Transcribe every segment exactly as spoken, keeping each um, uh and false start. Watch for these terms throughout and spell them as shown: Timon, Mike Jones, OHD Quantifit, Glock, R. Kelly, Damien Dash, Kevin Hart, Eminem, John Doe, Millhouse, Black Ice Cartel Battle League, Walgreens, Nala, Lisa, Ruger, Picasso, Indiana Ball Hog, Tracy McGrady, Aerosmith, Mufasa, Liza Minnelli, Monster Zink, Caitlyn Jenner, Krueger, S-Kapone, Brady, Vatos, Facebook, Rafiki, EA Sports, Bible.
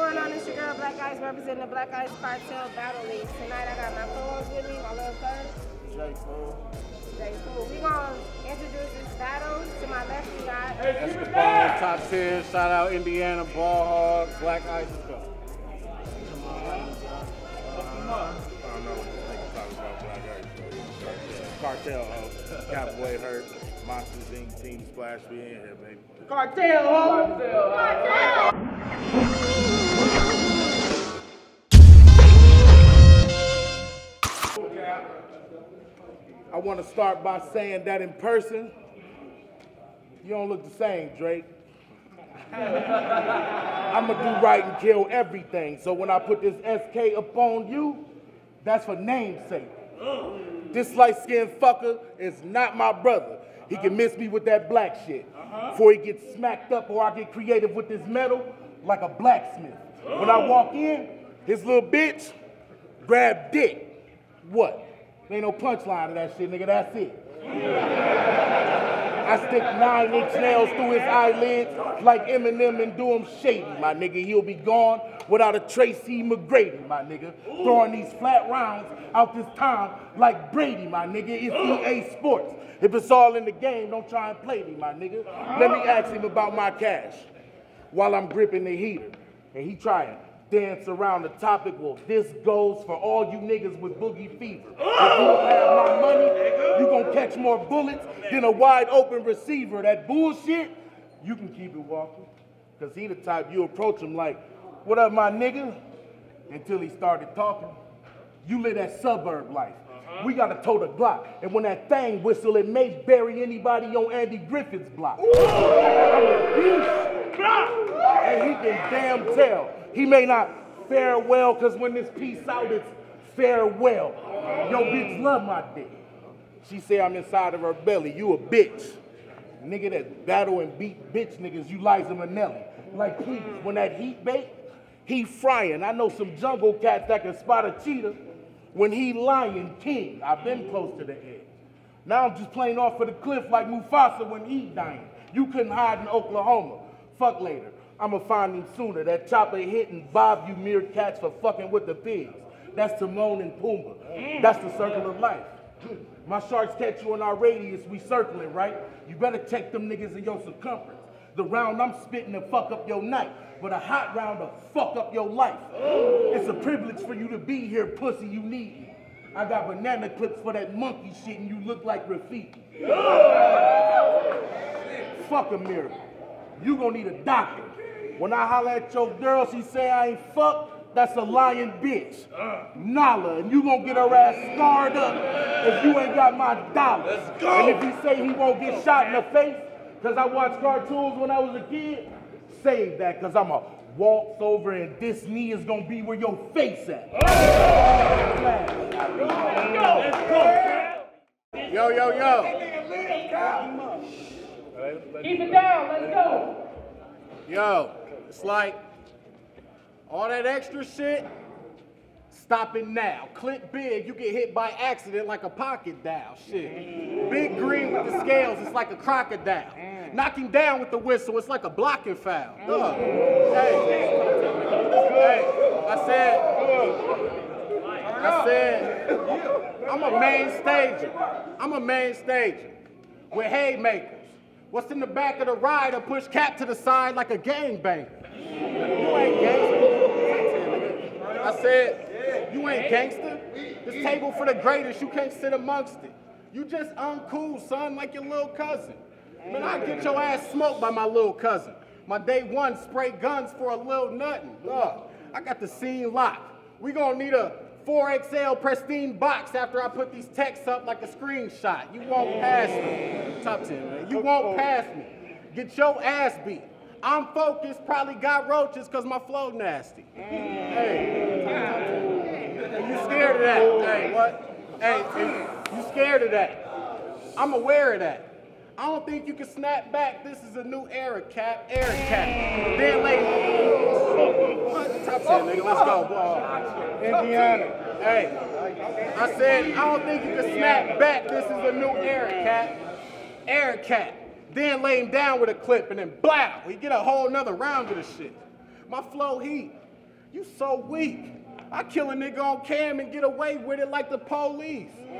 going on? It's your girl, Black Ice, representing the Black Ice Cartel Battle League. Tonight, I got my co-host with me, my little cousin. Jay Poole. Jay Poole. We're going to introduce this battle. To my left, we got... S-Kapone, top tier. Shout out Indiana Ball Hog, Black Ice Cartel. Cartel, uh, Capboy hurt, Monster Zink, Team Splash, we in here, baby. Cartel, ho! Cartel! Cartel. I want to start by saying that in person, you don't look the same, Drake. I'm going to do right and kill everything, so when I put this S K upon you, that's for namesake. This light-skinned fucker is not my brother. He can miss me with that black shit. Uh-huh. Before he gets smacked up or I get creative with this metal like a blacksmith. When I walk in, his little bitch grab dick. What? There ain't no punchline to that shit, nigga. That's it. I stick nine-inch nails through his eyelids like Eminem and do him shady, my nigga. He'll be gone without a Tracy McGrady, my nigga. Ooh. Throwing these flat rounds out this time like Brady, my nigga. It's E A Sports. If it's all in the game, don't try and play me, my nigga. Let me ask him about my cash while I'm gripping the heater. And he trying to dance around the topic. Well, this goes for all you niggas with boogie fever. If you don't have my money, you gonna catch more bullets than a wide open receiver. That bullshit, you can keep it walking. Because he the type, you approach him like, "What up, my nigga?" Until he started talking. You live that suburb life. Uh-huh. We got to tote a Glock. And when that thing whistle, it may bury anybody on Andy Griffith's block. Ooh. And he can damn tell. He may not fare well, because when this piece out, it's farewell. Yo, bitch love my dick. She say I'm inside of her belly. You a bitch. Nigga that battle and beat bitch niggas, you Liza Minnelli. Like, please, when that heat bake, he frying. I know some jungle cats that can spot a cheetah when he lion king. I've been close to the edge. Now I'm just playing off of the cliff like Mufasa when he dying. You couldn't hide in Oklahoma. Fuck later. I'ma find him sooner. That chopper hit and bob you mere cats for fucking with the pigs. That's Timon and Puma. That's the circle of life. My sharks catch you in our radius. We circling, right? You better check them niggas in your circumference. The round I'm spitting to fuck up your night, but a hot round to fuck up your life. Ooh. It's a privilege for you to be here, pussy. You need me. I got banana clips for that monkey shit, and you look like Rafiki. Fuck a miracle. You gonna need a doctor. When I holler at your girl, she say I ain't fucked. That's a lying bitch, Nala, and you gonna get her ass scarred up if you ain't got my dollar. And if he say he won't get shot in the face, because I watched cartoons when I was a kid. Save that, because I'm going to waltz over and this knee is going to be where your face at. Oh. Yo, yo, yo. Keep it down. Let's go. Yo, it's like all that extra shit, stop it now. Clip big, you get hit by accident like a pocket dial. Shit. Big green with the scales, it's like a crocodile. Knocking down with the whistle, it's like a blocking foul. Duh. Hey, hey, I said, I said, I'm a main stager. I'm a main stager with haymakers. What's in the back of the ride? I push Cap to the side like a gangbanger. You ain't gangster. I said, you ain't gangster. This table for the greatest, you can't sit amongst it. You just uncool, son, like your little cousin. Man, I get your ass smoked by my little cousin. My day one spray guns for a little nothing. Ugh, I got the scene locked. We gonna need a four X L pristine box after I put these texts up like a screenshot. You won't pass me. Top ten, man. You won't pass me. Get your ass beat. I'm focused, probably got roaches because my flow nasty. Hey, are you scared of that? Hey, what? Hey, you scared of that? I'm aware of that. I don't think you can snap back. This is a new era, Cap. Era, Cap. Then later. Top ten, nigga. Let's go, ball. Indiana. Hey. I said, I don't think you can snap back. This is a new era, Cap. Era, Cap. Then lay him down with a clip and then blow. He get a whole nother round of the shit. My flow heat. You so weak. I kill a nigga on cam and get away with it like the police. Indiana.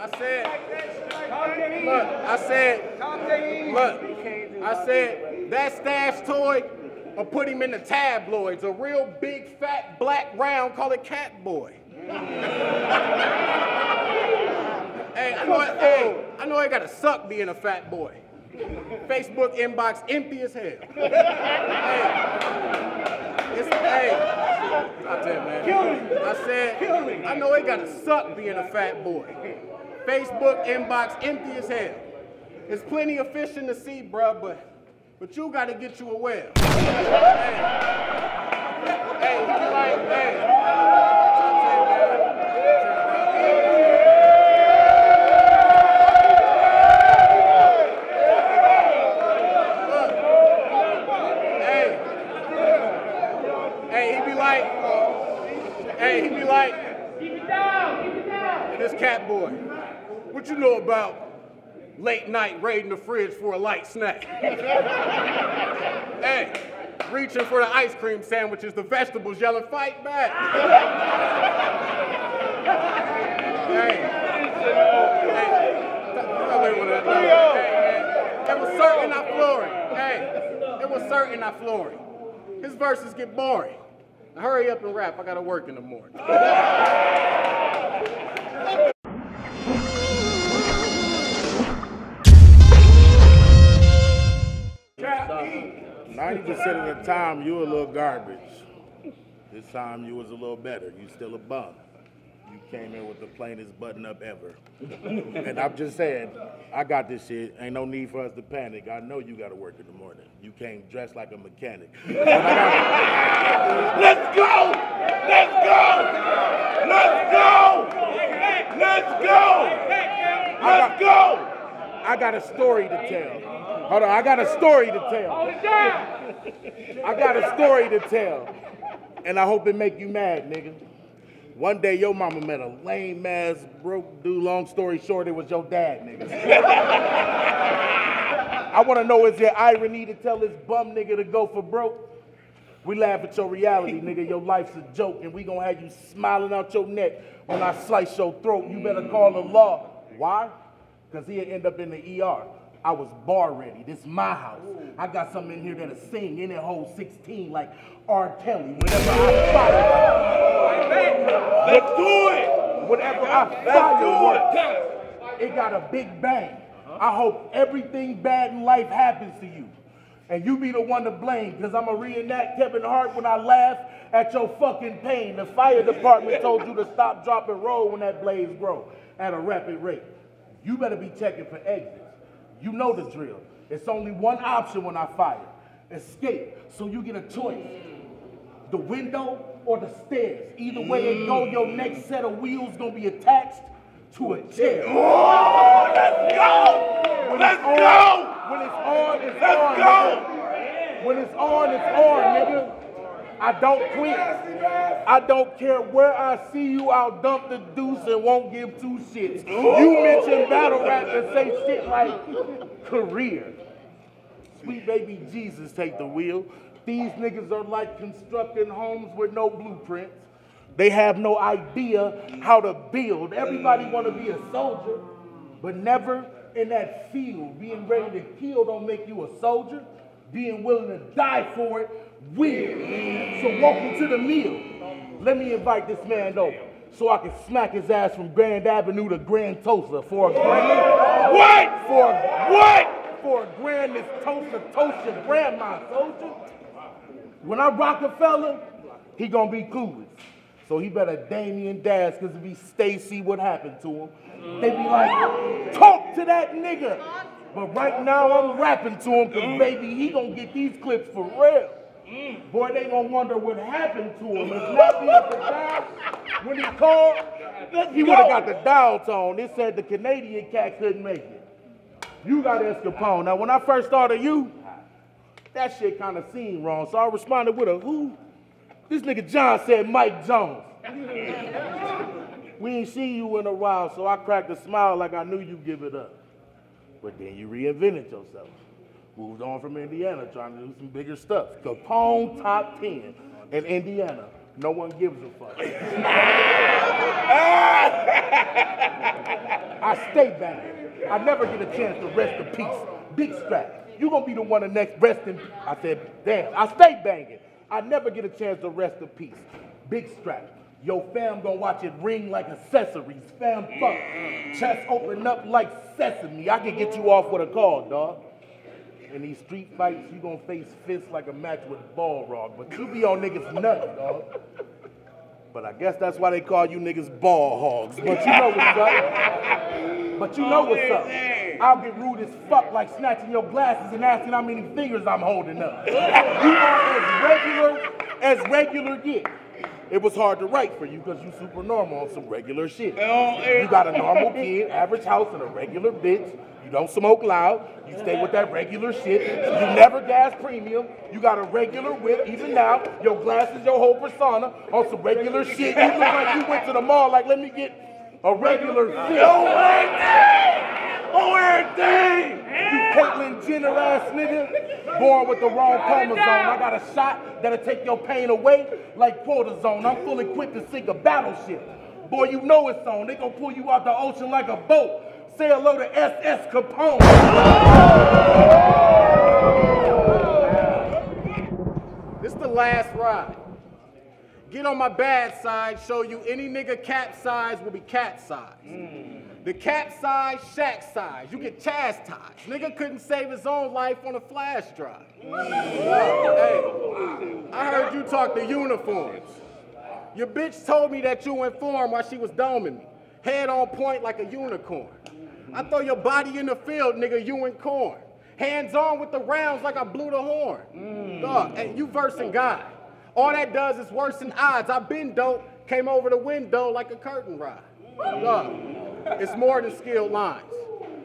I said, look, I said, look, I said, that stash toy or put him in the tabloids, a real big, fat, black round, call it Capboy. Hey, I know, hey, I know it gotta suck being a fat boy. Facebook inbox empty as hell. Hey, it's, hey, I tell you, man. Kill me. I said, Kill me. I know it gotta suck being a fat boy. Facebook inbox empty as hell. There's plenty of fish in the sea, bruh, but but you gotta get you a whale. Hey, hey, like, hey. Hey, he be like, keep it down, keep it down. This Capboy, what you know about late night raiding the fridge for a light snack? Hey, reaching for the ice cream sandwiches, the vegetables yelling, fight back. Hey, hey, it was certain I flooring. Hey, it was certain I flooring. His verses get boring. Now hurry up and rap, I gotta work in the morning. ninety percent of the time you a little garbage. This time you was a little better, you still a bum. You came in with the plainest button up ever. And I'm just saying, I got this shit. Ain't no need for us to panic. I know you gotta work in the morning. You came dressed like a mechanic. Gotta... Let's go! Let's go! Let's go! Let's go! Let's go! I got a story to tell. Hold on, I got a story to tell. Hold it down! I got a story to tell. And I hope it make you mad, nigga. One day your mama met a lame ass broke dude. Long story short, it was your dad, nigga. I want to know, is there irony to tell this bum nigga to go for broke? We laugh at your reality, nigga. Your life's a joke, and we gonna have you smiling out your neck when I slice your throat. You better call the law. Why? Because he'll end up in the E R. I was bar ready. This my house. I got something in here that'll sing in it whole sixteen like R. Kelly. Whenever I fire, let's do it. Whenever I fire, it got a big bang. I hope everything bad in life happens to you, and you be the one to blame. Because I'ma reenact Kevin Hart when I laugh at your fucking pain. The fire department told you to stop, drop, and roll when that blaze grow at a rapid rate. You better be checking for exits. You know the drill. It's only one option when I fire. Escape. So you get a choice. The window or the stairs. Either way it go, your next set of wheels gonna be attached to a chair. Oh, let's go! When let's on, go! When it's on, it's let's on, go! Nigga. When it's on, it's on, nigga. I don't quit. I don't care where I see you, I'll dump the deuce and won't give two shits. You mention battle rap and say shit like career. Sweet baby Jesus take the wheel. These niggas are like constructing homes with no blueprints. They have no idea how to build. Everybody wanna be a soldier, but never in that field. Being ready to kill don't make you a soldier. Being willing to die for it, weird. So welcome to the meal. Let me invite this man over so I can smack his ass from Grand Avenue to Grand Tosa for a grand. What? For a, what? For a grand this toaster toast your grandma, soldier. When I Rockefeller, he gonna be clueless. So he better Damien Dash, cause if he stay, see what happened to him. They be like, talk to that nigga. But right now I'm rapping to him because baby, he gonna get these clips for real. Boy, they gonna wonder what happened to him. It's not the guy when he called, he would've got the dial tone. It said the Canadian cat couldn't make it. You got S-Kapone. Now when I first started you, that shit kind of seemed wrong. So I responded with a who? This nigga John said Mike Jones. We ain't seen you in a while, so I cracked a smile like I knew you give it up. But then you reinvented yourself. Moved on from Indiana, trying to do some bigger stuff. Capone top ten in Indiana. No one gives a fuck. I stay back. I never get a chance to rest in peace. Big strap. You're going to be the one the next rest in peace. I said, damn, I stay banging. I never get a chance to rest in peace. Big strap. Yo, fam gonna watch it ring like accessories. Fam, fuck. Chest open up like sesame. I can get you off with a call, dog. In these street fights, you gonna face fists like a match with Balrog, but you be on niggas nuts, dog. But I guess that's why they call you niggas ball hogs. But you know what's up. But you know what's up. I'll get rude as fuck like snatching your glasses and asking how many fingers I'm holding up. You are as regular as regular get. It was hard to write for you because you super normal on some regular shit. You got a normal kid, average house, and a regular bitch. You don't smoke loud. You stay with that regular shit. You never gas premium. You got a regular whip, even now. Your glasses, your whole persona on some regular shit. You look like you went to the mall, like, let me get a regular shit. O R D! You Caitlyn Jenner ass nigga, born with the wrong chromosome. I got a shot that'll take your pain away like cortisone. I'm full equipped to sink a battleship. Boy, you know it's on. They gonna pull you out the ocean like a boat. Say hello to S S Kapone. This the last ride. Get on my bad side, show you any nigga capsized will be capsized. Mm. The capsized, shack size. You get chastised. Nigga couldn't save his own life on a flash drive. Hey, I heard you talk to uniforms. Your bitch told me that you informed while she was doming me. Head on point like a unicorn. I throw your body in the field, nigga, you and corn. Hands on with the rounds like I blew the horn. Mm. Dog, hey, you versing God. All that does is worsen odds. I been dope, came over the window like a curtain rod. Dog. It's more than skilled lines.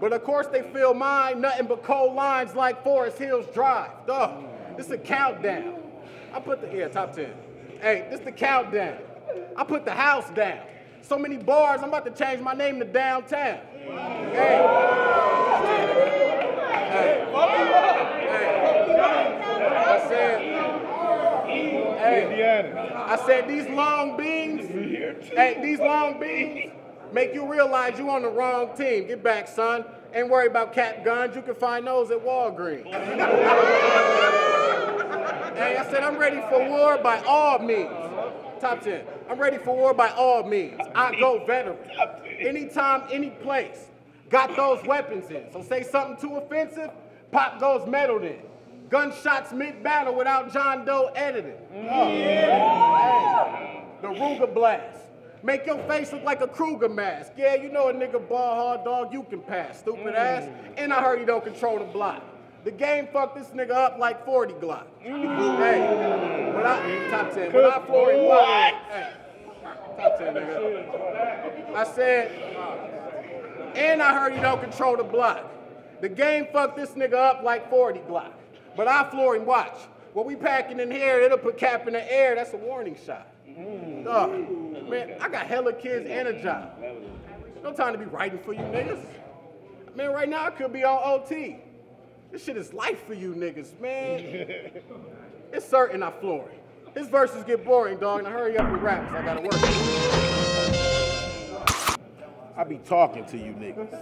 But of course they fill mine, nothing but cold lines like Forest Hills Drive. Duh, this is a countdown. I put the, yeah, top ten. Hey, this is the countdown. I put the house down. So many bars, I'm about to change my name to downtown. Hey. Hey. Hey. I said, hey. I said these long beams, hey, these long beams, make you realize you on the wrong team. Get back, son. Ain't worry about cap guns. You can find those at Walgreens. Hey, I said I'm ready for war by all means. Top ten. I'm ready for war by all means. I go veteran. Anytime, any place. Got those weapons in. So say something too offensive, pop goes metal in. Gunshots mid-battle without John Doe editing. Oh. Hey, the Ruger blast. Make your face look like a Krueger mask. Yeah, you know a nigga ball hard, dog, you can pass, stupid mm. ass. And I heard he don't control the block. The game fucked this nigga up like forty Glock. Mm. Hey, when I, top ten, when I forty Glock, hey, top ten, nigga. I said, and I heard he don't control the block. The game fucked this nigga up like forty Glock. But I floor him, watch. What we packing in here, it'll put cap in the air, that's a warning shot. Mm. Dog. Man, I got hella kids and a job. No time to be writing for you niggas. Man, right now I could be on O T. This shit is life for you niggas, man. It's certain I floor it. His verses get boring, dog, and I hurry up and rap because I gotta work. I be talking to you niggas.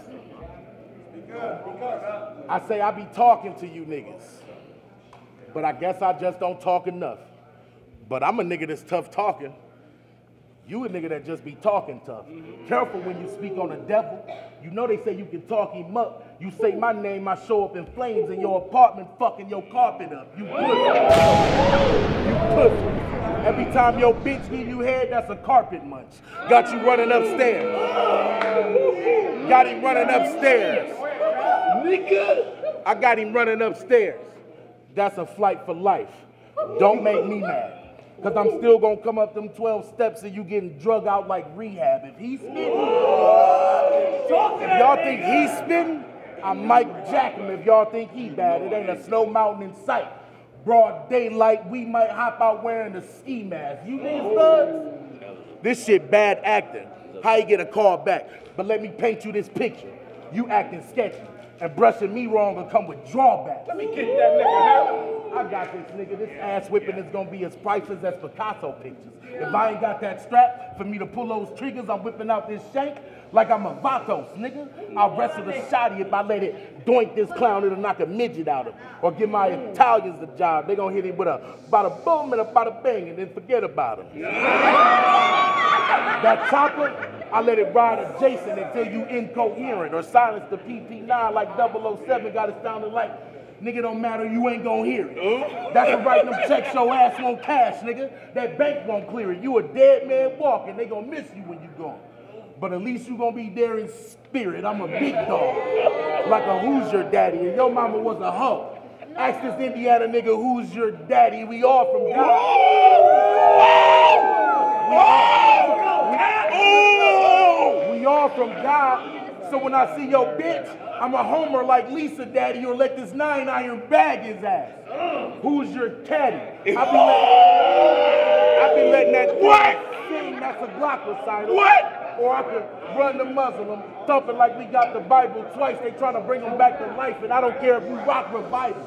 I say I be talking to you niggas. But I guess I just don't talk enough. But I'm a nigga that's tough talking. You a nigga that just be talking tough. Careful when you speak on the devil. You know they say you can talk him up. You say my name, I show up in flames in your apartment, fucking your carpet up. You pussy. You pussy. Every time your bitch give you head, that's a carpet munch. Got you running upstairs. Got him running upstairs. Nigga. I got him running upstairs. That's a flight for life. Don't make me mad. Cause I'm still gonna come up them twelve steps and you getting drug out like rehab. If he's spitting, if y'all think he's spitting, I'm Mike Jackman. If y'all think he bad, it ain't a snow mountain in sight. Broad daylight, we might hop out wearing a ski mask. You these thugs? This shit bad acting. How you get a call back? But let me paint you this picture. You acting sketchy. and brushing me wrong will come with drawbacks. Let me get that nigga out. I got this nigga. This yeah, ass whipping yeah. is gonna be as priceless as Picasso pictures. Yeah. If I ain't got that strap for me to pull those triggers, I'm whipping out this shank like I'm a Vatos, nigga. I'll wrestle the shotty if I let it doink this clown, it'll knock a midget out of him. Or give my Italians the job. They gonna hit him with a bada boom and a bada bang and then forget about him. Yeah. That chopper, I let it ride adjacent until you incoherent or silence the P P nine like double oh seven got it sounding like, nigga don't matter, you ain't gonna hear it. Ooh. That's the right them checks your ass won't cash, nigga. That bank won't clear it. You a dead man walking, they gonna miss you when you gone. But at least you gonna be there in spirit. I'm a big dog, like a Hoosier daddy, and your mama was a hoe. Ask this Indiana nigga, who's your daddy? We all from God. Whoa. We all from We all from God, so when I see your bitch, I'm a homer like Lisa, daddy, or let this nine iron bag his ass. Who's your caddy? I've been letting, letting that what? Sing, that's a Glock recital. What? Or I could run the Muslim, thumping like we got the Bible twice. They trying to bring them back to life, and I don't care if you rock revival.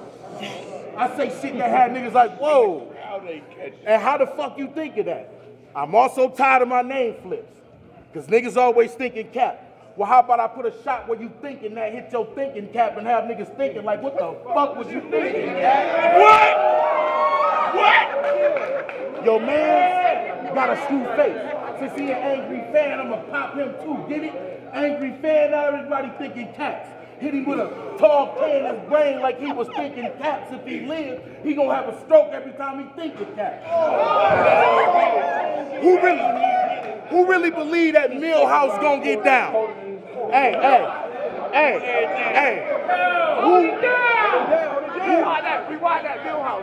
I say shit that had niggas like, whoa. And how the fuck you think of that? I'm also tired of my name flips. Because niggas always thinking cap. Well, how about I put a shot where you thinking that hit your thinking cap and have niggas thinking like, what the fuck was you thinking, cap? What? What? Your man got a screw face. Since he an angry fan, I'ma pop him too, get it? Angry fan, now everybody thinking caps. Hit him with a tall can in his brain like he was thinking caps. If he lived, he gonna have a stroke every time he thinking caps. Oh. Who really, who really believe that Millhouse gonna get down? Hey, hey, hey, hey. Who,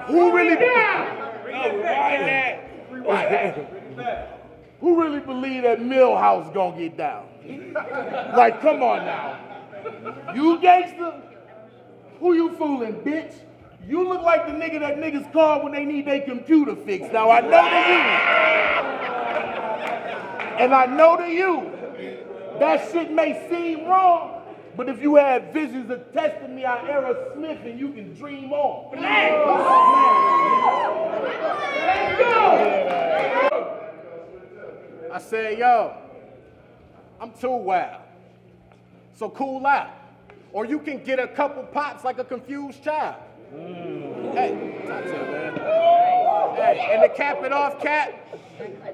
who really, who really believe that Millhouse gonna get down? Like, come on now. You gangster? Who you fooling, bitch? You look like the nigga that niggas call when they need their computer fixed. Now I know to you, and I know to you, that shit may seem wrong, but if you had visions of testing me, I Aerosmith, and you can dream on. I said, yo, I'm too wild. So cool out. Or you can get a couple pops like a confused child. Mm. Hey, that's it, man. Hey, and to cap it off, cap,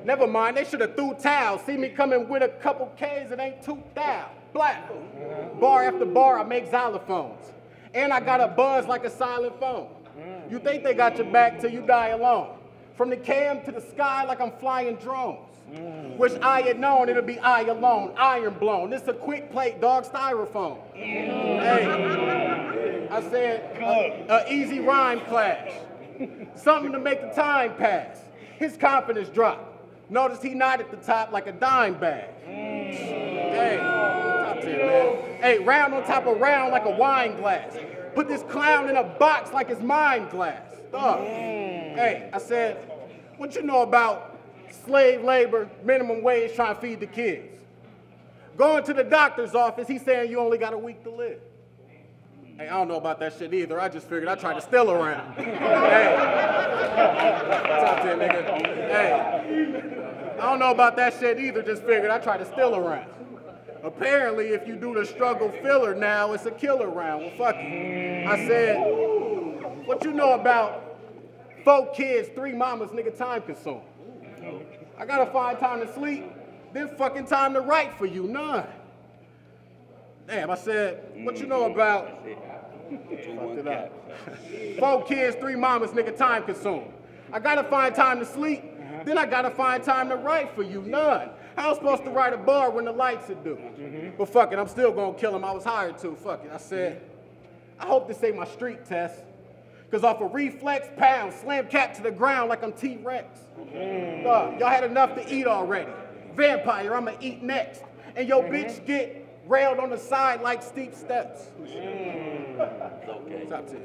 never mind, they should have threw towels. See me coming with a couple K's, it ain't two thou. Black. Bar after bar, I make xylophones. And I got a buzz like a silent phone. You think they got your back till you die alone. From the cam to the sky like I'm flying drones. Mm. Wish I had known it'd be I alone, iron blown. This a quick plate, dog styrofoam. Mm. Hey, I said a, a easy rhyme clash. Something to make the time pass. His confidence dropped. Notice he not at the top like a dime bag. Mm. Hey, top ten, man. Hey, round on top of round like a wine glass. Put this clown in a box like his mind glass. Thug. Mm. Hey, I said, what you know about slave labor, minimum wage, trying to feed the kids. Going to the doctor's office, he's saying you only got a week to live. Hey, I don't know about that shit either. I just figured I tried to steal around. Hey. Top ten, nigga. Hey. I don't know about that shit either. Just figured I tried to steal around. Apparently, if you do the struggle filler now, it's a killer round. Well, fuck it. I said, what you know about four kids, three mamas, nigga, time consumed. I gotta find time to sleep, then fucking time to write for you, none. Damn, I said, what you know about? Fucked it up. Four kids, three mamas, nigga, time consumed. I gotta find time to sleep, then I gotta find time to write for you, none. I was supposed to write a bar when the lights are due. Mm-hmm. But fuck it, I'm still gonna kill him, I was hired to, fuck it. I said, I hope this ain't my street test. Cause off a reflex pound, slam cap to the ground like I'm T-Rex. Mm. Uh, y'all had enough to eat already. Vampire, I'ma eat next. And your mm-hmm. bitch get railed on the side like steep steps. Mm. Okay. Top ten.